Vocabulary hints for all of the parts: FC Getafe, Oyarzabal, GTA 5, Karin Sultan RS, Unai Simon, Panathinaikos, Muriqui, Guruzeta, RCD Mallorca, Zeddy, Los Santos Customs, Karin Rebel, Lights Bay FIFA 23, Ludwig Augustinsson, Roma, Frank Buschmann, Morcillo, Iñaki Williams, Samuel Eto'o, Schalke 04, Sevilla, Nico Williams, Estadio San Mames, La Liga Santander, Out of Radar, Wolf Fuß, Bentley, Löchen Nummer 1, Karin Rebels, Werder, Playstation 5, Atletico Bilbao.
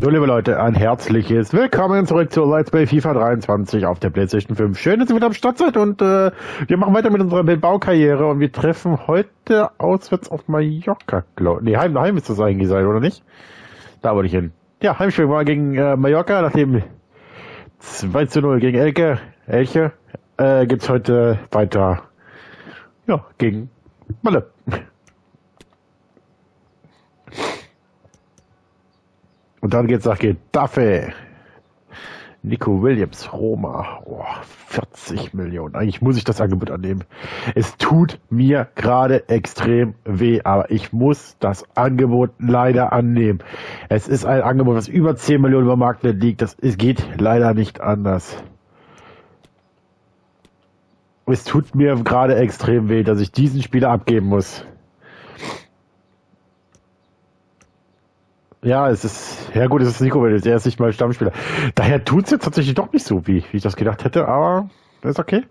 So, liebe Leute, ein herzliches Willkommen zurück zu Lights Bay FIFA 23 auf der Playstation 5. Schön, dass ihr wieder am Start seid und wir machen weiter mit unserer Bilbao-Karriere und wir treffen heute auswärts auf Mallorca, glaube ich. Ne, heim ist das eigentlich sein, oder nicht? Da wollte ich hin. Ja, Heimspiel mal gegen Mallorca, nachdem 2:0 gegen Elche gibt's heute weiter, ja, gegen Malle. Und dann geht's nach Getafe. Nico Williams, Roma. Oh, 40 Millionen. Eigentlich muss ich das Angebot annehmen. Es tut mir gerade extrem weh, aber ich muss das Angebot leider annehmen. Es ist ein Angebot, was über 10 Millionen über Marktwert liegt. Es geht leider nicht anders. Es tut mir gerade extrem weh, dass ich diesen Spieler abgeben muss. Ja, ja gut, es ist Nico Williams, er ist nicht mal Stammspieler. Daher tut es jetzt tatsächlich doch nicht so, wie ich das gedacht hätte, aber das ist okay.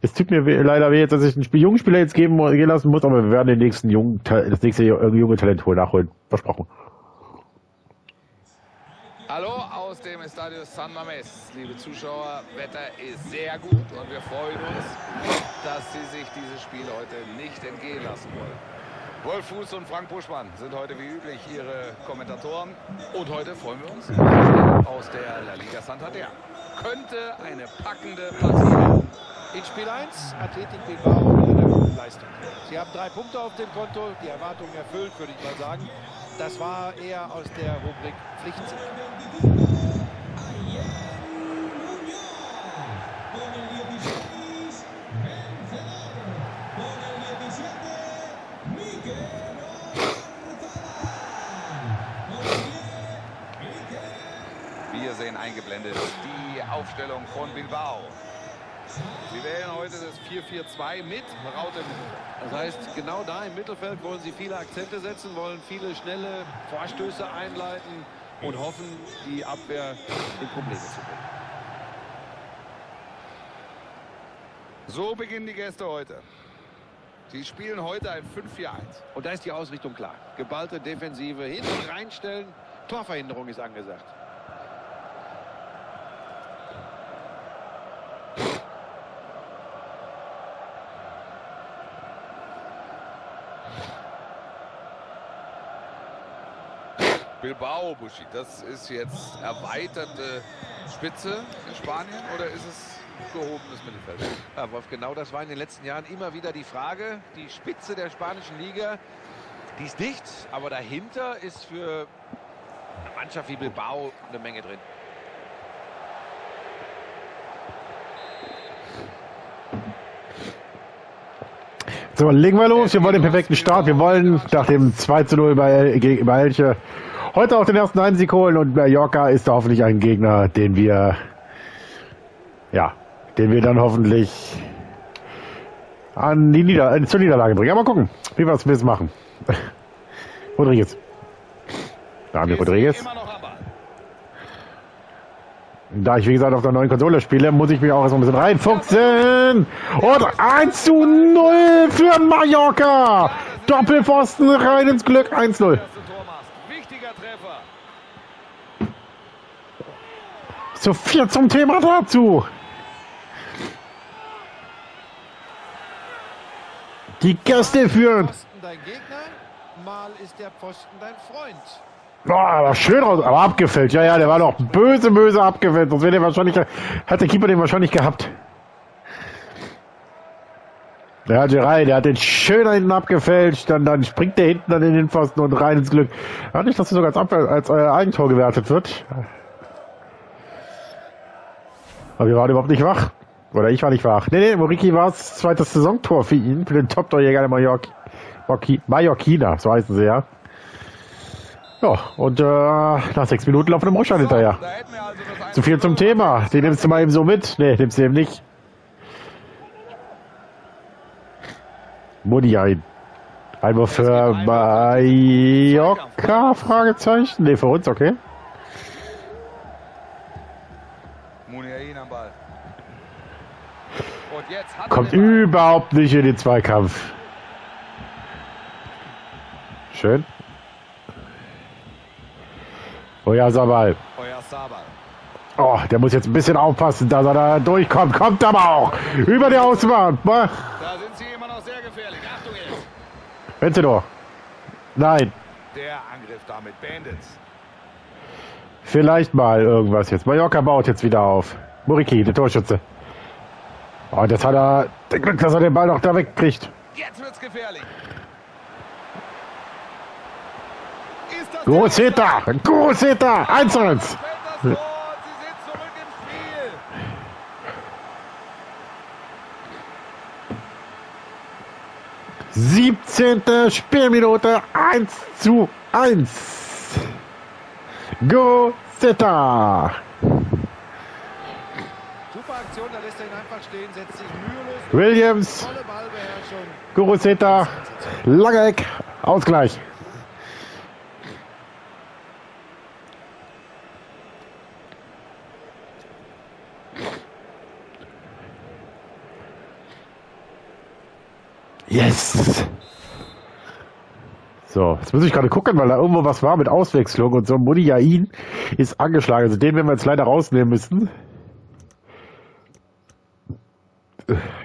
Es tut mir leider weh, dass ich einen jungen Spieler jetzt gehen lassen muss, aber wir werden das nächste junge Talent nachholen. Versprochen. Hallo aus dem Estadio San Mames, liebe Zuschauer, Wetter ist sehr gut und wir freuen uns, dass Sie sich dieses Spiel heute nicht entgehen lassen wollen. Wolf Fuß und Frank Buschmann sind heute wie üblich ihre Kommentatoren. Und heute freuen wir uns aus der La Liga Santander. Könnte eine packende Partie. In Spiel 1, Atletico Bilbao mit einer guten Leistung. Sie haben 3 Punkte auf dem Konto, die Erwartungen erfüllt, würde ich mal sagen. Das war eher aus der Rubrik Pflichtsieg. Eingeblendet die Aufstellung von Bilbao. Sie wählen heute das 4-4-2 mit Raute. Das heißt, genau da im Mittelfeld wollen sie viele Akzente setzen, wollen viele schnelle Vorstöße einleiten und hoffen, die Abwehr in Probleme zu bringen. So beginnen die Gäste heute. Sie spielen heute ein 5-4-1. Und da ist die Ausrichtung klar. Geballte Defensive hinten reinstellen. Torverhinderung ist angesagt. Bilbao, Buschi, das ist jetzt erweiterte Spitze in Spanien oder ist es gehobenes Mittelfeld? Ja, Wolf, genau das war in den letzten Jahren immer wieder die Frage. Die Spitze der spanischen Liga, die ist nicht, aber dahinter ist für eine Mannschaft wie Bilbao eine Menge drin. So, legen wir los. Wir wollen den perfekten Start. Wir wollen nach dem 2:0 gegen Elche heute auch den ersten Heimsieg holen und Mallorca ist da hoffentlich ein Gegner, den wir dann hoffentlich zur Niederlage bringen. Aber mal gucken, wie wir es machen. Rodriguez. Da haben wir Rodriguez. Da ich, wie gesagt, auf der neuen Konsole spiele, muss ich mich auch erst ein bisschen reinfuchsen. Und 1:0 für Mallorca. Doppelpfosten rein ins Glück. 1:0. So viel zum Thema dazu. Die Gäste führen. Mal ist der Pfosten dein Freund. Boah, aber schön raus, aber abgefällt. Ja, der war doch böse abgefällt. Sonst wäre der wahrscheinlich, hat der Keeper den wahrscheinlich gehabt. Ja, Geray, der hat den schön hinten abgefälscht. Dann springt der hinten an den Pfosten und rein ins Glück. Ja, nicht, dass er sogar als Eigentor gewertet wird. Aber wir waren überhaupt nicht wach. Oder ich war nicht wach. Nee, Muriqui war es. Zweites Saisontor für ihn. Für den Top-Torjäger der Mallorquiner, so heißen sie ja. Ja, und nach 6 Minuten laufen wir dem Russland hinterher. Zu viel zum Thema. Den nimmst du mal eben so mit. Ne, nimmst du eben nicht. Muni ein. Einmal für Mallorca? Fragezeichen. Ne, für uns, okay. Kommt überhaupt nicht in den Zweikampf. Schön. Oyarzabal. Oh, der muss jetzt ein bisschen aufpassen, dass er da durchkommt. Kommt aber auch über die Außenbahn. Da sind sie immer noch sehr gefährlich. Achtung jetzt. Bitte doch. Nein. Der Angriff damit beendet. Vielleicht mal irgendwas jetzt. Mallorca baut jetzt wieder auf. Muriqui, der Torschütze. Oh, das hat er Glück, dass er den Ball noch da wegkriegt. Jetzt wird's gefährlich. Guruzeta! Guruzeta! 1-1! Sie sind zurück im Spiel. 17. Spielminute, 1-1. Guruzeta! Super Aktion, da lässt er ihn einfach stehen, setzt sich mühelos. Williams, Guruzeta, lange Eck, Ausgleich. Yes! So, jetzt muss ich gerade gucken, weil da irgendwo was war mit Auswechslung und so. Modiain ist angeschlagen. Also den werden wir jetzt leider rausnehmen müssen.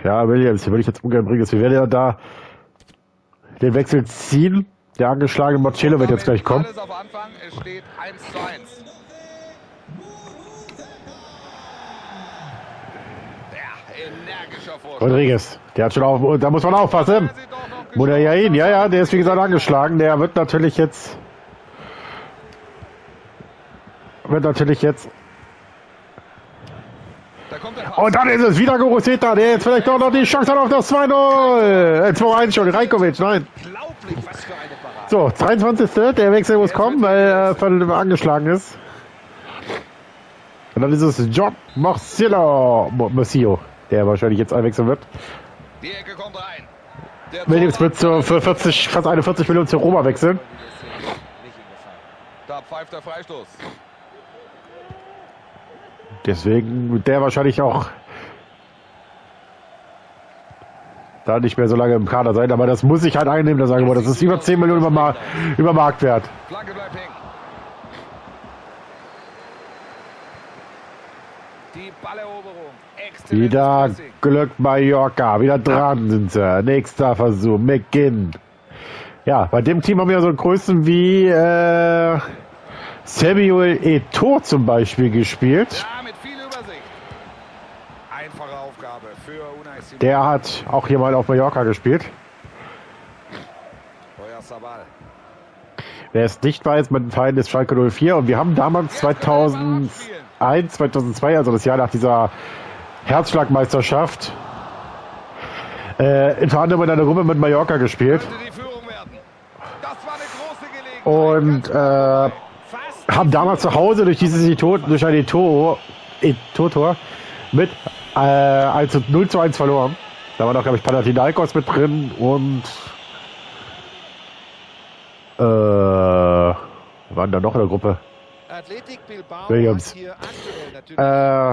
Ja, Williams, hier würde ich jetzt ungern bringen. Wir werden ja da den Wechsel ziehen. Der angeschlagene Morcillo wird jetzt gleich kommen. Alles auf Anfang. Es steht 1:1. Rodriguez, der hat schon auf, da muss man aufpassen. Mudjain, ja, der ist wie gesagt angeschlagen. Der wird natürlich jetzt und dann ist es wieder Guruzeta, der jetzt vielleicht doch noch die Chance hat auf das 2-0. 2-1 schon, Rajković, nein. So, 23. Der Wechsel muss kommen, weil er angeschlagen ist. Und dann ist es John Morcillo, der wahrscheinlich jetzt einwechseln wird. Die Ecke kommt rein. Williams wird für 40, fast 41 Millionen zu Roma wechseln. Da pfeift der Freistoß. Deswegen wird der wahrscheinlich auch da nicht mehr so lange im Kader sein. Aber das muss ich halt einnehmen, das Angebot. Das ist über 10 Millionen über Marktwert. Flagge bleibt hängen. Die Balleroberung. Wieder Glück Mallorca, wieder dran sind sie. Nächster Versuch, McGinn. Ja, bei dem Team haben wir so Größen wie Samuel Eto'o zum Beispiel gespielt. Ja, mit viel Übersicht. Einfache Aufgabe für Unai Simon. Der hat auch hier mal auf Mallorca gespielt. Wer es nicht weiß, mein Verein ist Schalke 04 und wir haben damals 2001, 2002, also das Jahr nach dieser Herzschlagmeisterschaft in Verhandlung in einer Gruppe mit Mallorca gespielt und haben damals zu Hause durch dieses Eto'o-Tor mit 0:1 verloren. Da war noch, glaube ich, Panathinaikos mit drin und waren da noch in der Gruppe? Atletico Bilbao Williams. Hat hier aktuell natürlich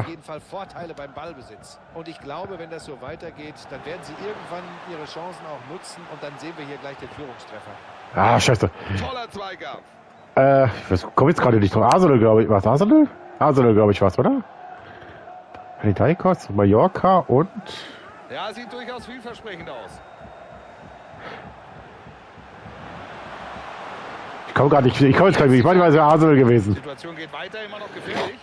auf jeden Fall Vorteile beim Ballbesitz. Und ich glaube, wenn das so weitergeht, dann werden sie irgendwann ihre Chancen auch nutzen und dann sehen wir hier gleich den Führungstreffer. Ah, scheiße. Toller Zweikampf. Ich komme jetzt gerade nicht drauf. Arsenal, glaube ich. Was? Arsenal? Arsenal, glaube ich, was, oder? Panathinaikos, Mallorca und... Ja, sieht durchaus vielversprechend aus. Ich komme gerade nicht, ich komme jetzt gar nicht, ich meine, es wäre Arsenal gewesen. Die Situation geht weiter, immer noch gefährlich.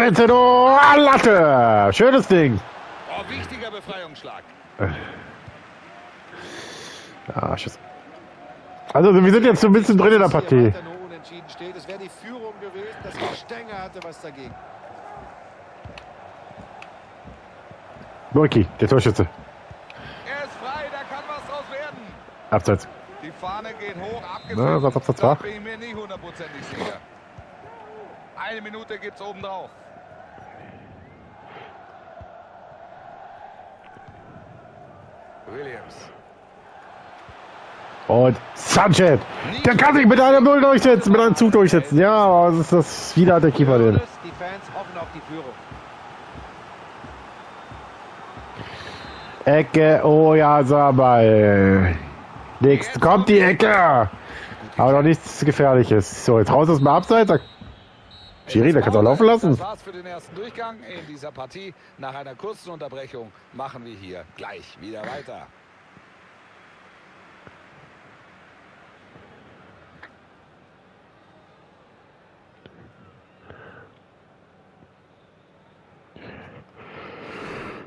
Bitte, oh, Latte! Schönes Ding! Oh, wichtiger Befreiungsschlag. Ah, Schuss. Also, wir sind jetzt so ein bisschen drin in der Partie. Es wäre die Führung gewesen, dass der Stenger hatte was dagegen. Muriqui, der Torschütze. Er ist frei, da kann was draus werden. Abseits. Die Fahne geht hoch, abgepfiffen. Da bin ich mir nicht hundertprozentig sicher. Eine Minute gibt's oben drauf. Williams. Und Sanchez. Der kann sich mit einer 0 durchsetzen, mit einem Zug durchsetzen. Ja, aber was ist das? Wieder der Keeper drin. Die Fans hoffen auf die Führung. Ecke, oh ja, Sabal. Kommt die Ecke! Aber noch nichts Gefährliches. So, jetzt raus aus dem Abseits. Schiri, der kann es auch laufen lassen. Das war's für den ersten Durchgang in dieser Partie. Nach einer kurzen Unterbrechung machen wir hier gleich wieder weiter.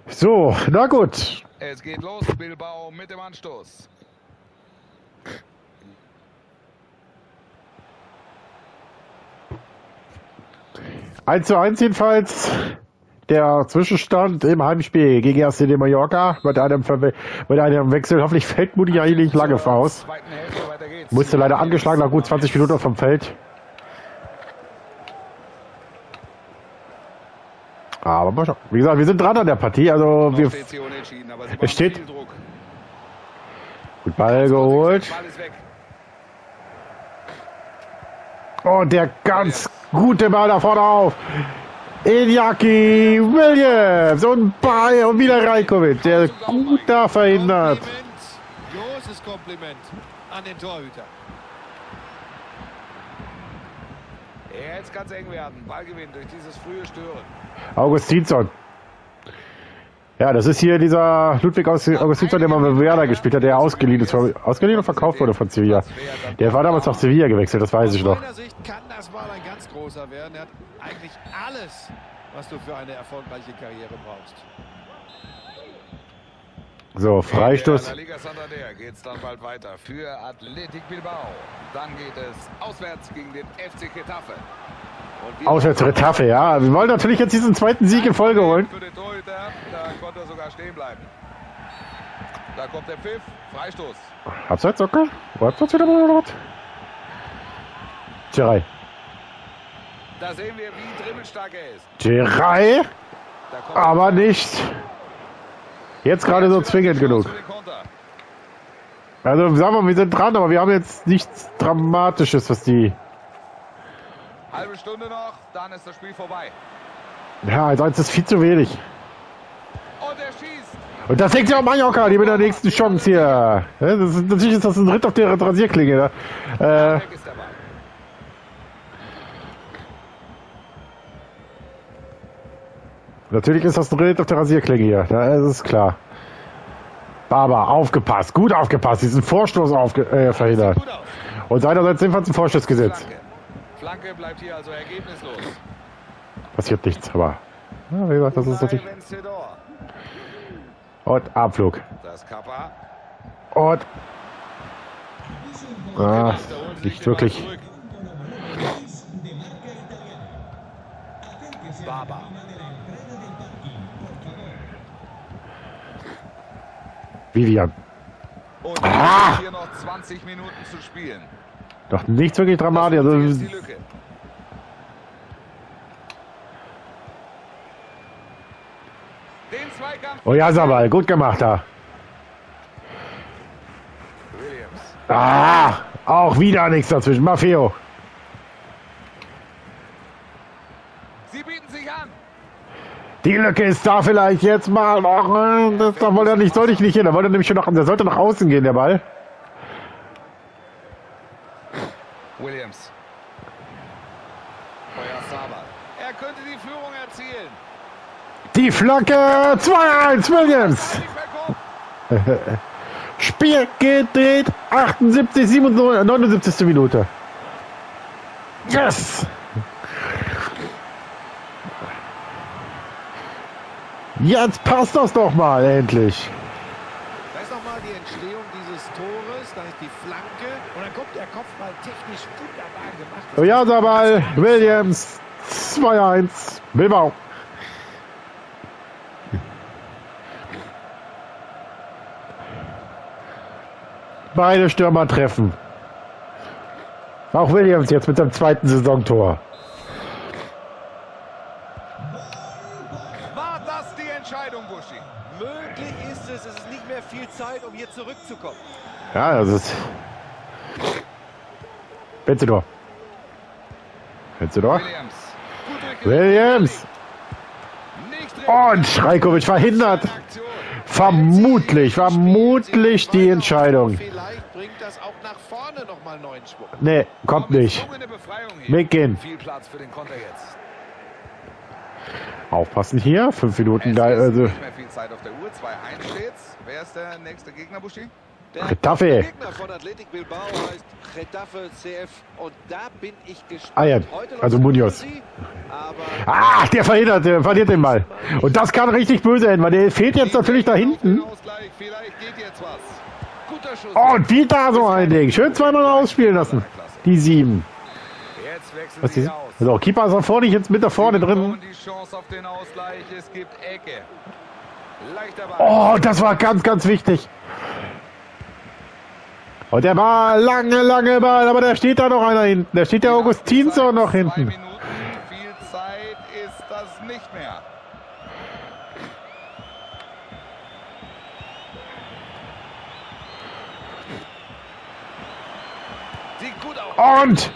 So, na gut. Es geht los, Bilbao mit dem Anstoß. Eins zu eins jedenfalls der Zwischenstand im Heimspiel gegen RCD Mallorca mit einem Wechsel. Hoffentlich fällt Muriqui nicht lange voraus. Musste leider angeschlagen nach gut 20 Minuten vom Feld. Aber mal schauen. Wie gesagt, wir sind dran an der Partie. Also wir es steht. Gut, Ball geholt. Oh, der ganz gute Ball da vorne auf. Iñaki Williams und Ball und wieder Rajković, der gut da verhindert. Großes Kompliment an den Torhüter. Jetzt kann es eng werden. Ballgewinn durch dieses frühe Stören. Augustinsson. Ja, das ist hier dieser Ludwig Augustinsson, der mal bei Werder gespielt hat, der ausgeliehen ist. Ausgeliehen und verkauft wurde von Sevilla. Der war damals nach Sevilla gewechselt, das weiß ich noch. Aus meiner Sicht kann das mal ein ganz großer werden. Er hat eigentlich alles, was du für eine erfolgreiche Karriere brauchst. So, Freistoß. In der Liga Santander geht es dann bald weiter für Atletico Bilbao. Dann geht es auswärts gegen den FC Getafe. Auswärts Getafe, ja. Wir wollen natürlich jetzt diesen zweiten Sieg in Folge holen. Für den Torhüter, da konnte er sogar stehen bleiben. Da kommt der Pfiff, Freistoß. Abseits, okay. Abseits wieder mal, oder was? Geray. Da sehen wir, wie dribbelstark er ist. Geray, aber nicht... Jetzt gerade so zwingend genug. Also sagen wir, wir sind dran, aber wir haben jetzt nichts Dramatisches, was die... Halbe Stunde noch, dann ist das Spiel vorbei. Ja, also ist viel zu wenig. Und er schießt. Und das liegt ja auch Mallorca, die mit der nächsten Chance hier. Das ist, natürlich ist das ein Ritt auf der Rasierklinge. Ne? Natürlich ist das ein Ritt auf der Rasierklinge hier, das ist klar. Baba, aufgepasst, gut aufgepasst, diesen Vorstoß verhindert. Und seinerseits ebenfalls ein Vorschuss gesetzt. Flanke bleibt hier also ergebnislos. Passiert nichts, aber ja, wie gesagt, das ist natürlich... Und Abflug. Und... Ah, nicht wirklich... Baba. Vivian. Und hier noch 20 Minuten zu spielen. Doch nichts wirklich dramatisch. Also oh ja, Samuel, gut gemacht da. Ah, auch wieder nichts dazwischen. Maffeo. Sie bieten sich an. Die Lücke ist da vielleicht jetzt mal. Oh, da wollte er nicht, sollte ich nicht hin. Da wollte er nämlich schon noch, der sollte nach außen gehen, der Ball. Williams. Er könnte die Führung erzielen. Die Flanke 2-1 Williams. Spiel gedreht. 78, 79, 79. Minute. Yes. Jetzt passt das doch mal endlich. Da ist nochmal die Entstehung dieses Tores, da ist die Flanke und dann kommt der Kopfball technisch wunderbar gemacht. Oh ja, der Ball, Williams, 2-1, Bilbao. Beide Stürmer treffen. Auch Williams jetzt mit seinem zweiten Saisontor. Viel Zeit, um hier zurückzukommen. Ja, das ist... Benzidor. Benzidor. Williams. Und Rajković verhindert. Vermutlich die Entscheidung. Vielleicht bringt das auch nach vorne nochmal neuen Schwung. Nee, kommt nicht. Weggehen. Viel Platz für den Konter jetzt. Aufpassen hier. 5 Minuten da. Also. Nicht mehr viel Zeit auf der Uhr. 2-1 steht's. Wer ist der nächste Gegner, Buschi? Getafe. Ah ja, also Munoz. Ach, der verliert den Ball. Und das kann richtig böse enden, weil der fehlt jetzt natürlich da hinten. Und wie da so ein Ding. Schön 2-0 ausspielen lassen. Die 7. Was ist das? So, Keeper ist vorne, jetzt mit da vorne drin. Oh, das war ganz, ganz wichtig. Und der war lange Ball, aber da steht da noch einer hinten. Da steht der Augustinsson noch hinten. 2 Minuten, viel Zeit ist das nicht mehr. Sieht gut aus. Und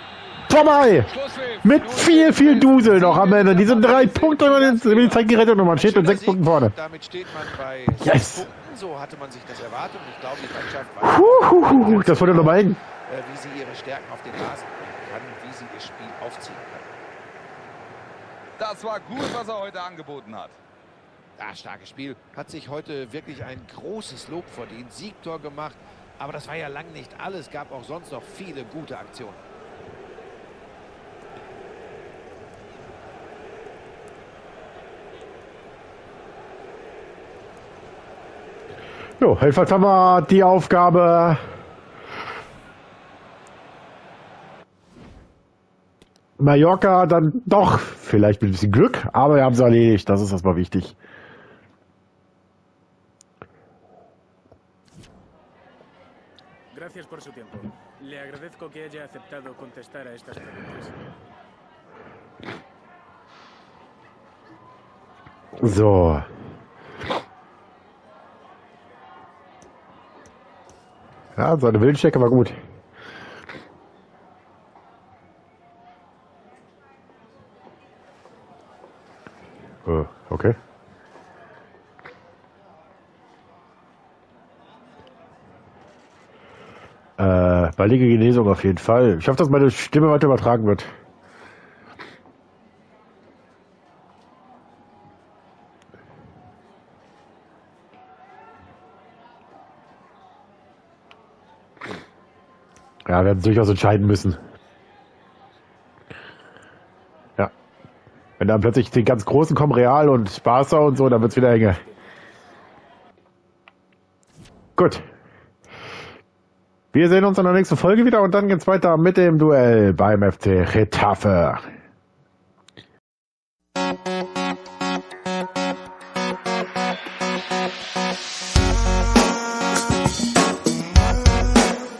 vorbei! Mit viel Dusel noch am Ende. Diese 3 Punkte und die Zeit gerettet und man steht mit 6 Punkten vorne. Damit steht man bei yes. So hatte man sich das erwartet und ich glaube, die Mannschaft war das wurde nochmal hin. Wie sie ihre Stärken auf den Rasen bringen kann, wie sie ihr Spiel aufziehen können. Das war gut, was er heute angeboten hat. Ja, starkes Spiel. Hat sich heute wirklich ein großes Lob verdient. Siegtor gemacht, aber das war ja lang nicht alles. Gab auch sonst noch viele gute Aktionen. Jo, jedenfalls haben wir die Aufgabe. Mallorca dann doch, vielleicht mit ein bisschen Glück, aber wir haben es erledigt, das ist erstmal wichtig. Gracias por su tiempo. Le agradezco que haya aceptado contestar a estas preguntas. So. Ja, so eine Wildstrecke war gut. Okay. Baldige Genesung auf jeden Fall. Ich hoffe, dass meine Stimme weiter übertragen wird. Ja, wir haben durchaus entscheiden müssen. Ja. Wenn dann plötzlich die ganz Großen kommen, Real und Barca und so, dann wird es wieder enger. Gut. Wir sehen uns in der nächsten Folge wieder und dann geht's weiter mit dem Duell beim FC Getafe.